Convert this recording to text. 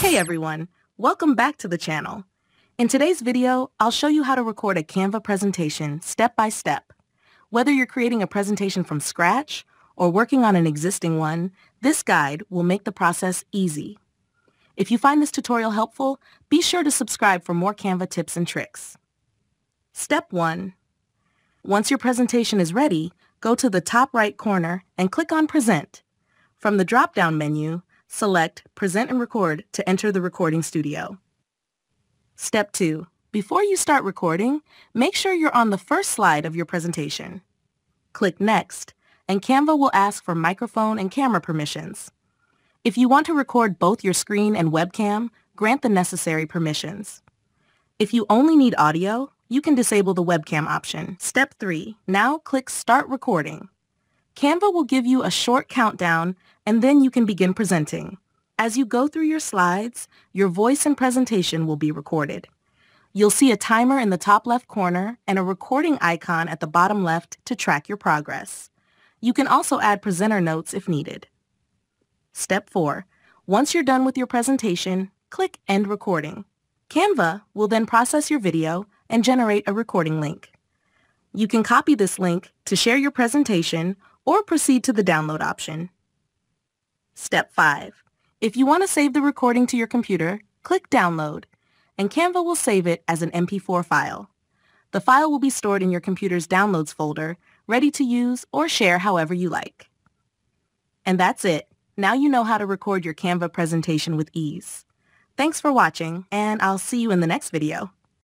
Hey everyone, welcome back to the channel. In today's video, I'll show you how to record a Canva presentation step by step. Whether you're creating a presentation from scratch or working on an existing one, this guide will make the process easy. If you find this tutorial helpful, be sure to subscribe for more Canva tips and tricks. Step 1. Once your presentation is ready, go to the top right corner and click on Present. From the drop-down menu, select Present and Record to enter the recording studio. Step 2. Before you start recording, make sure you're on the first slide of your presentation. Click Next, and Canva will ask for microphone and camera permissions. If you want to record both your screen and webcam, grant the necessary permissions. If you only need audio, you can disable the webcam option. Step 3. Now click Start Recording. Canva will give you a short countdown, and then you can begin presenting. As you go through your slides, your voice and presentation will be recorded. You'll see a timer in the top left corner and a recording icon at the bottom left to track your progress. You can also add presenter notes if needed. Step 4. Once you're done with your presentation, click End Recording. Canva will then process your video and generate a recording link. You can copy this link to share your presentation or proceed to the download option. Step 5. If you want to save the recording to your computer, click Download, and Canva will save it as an MP4 file. The file will be stored in your computer's Downloads folder, ready to use or share however you like. And that's it. Now you know how to record your Canva presentation with ease. Thanks for watching, and I'll see you in the next video.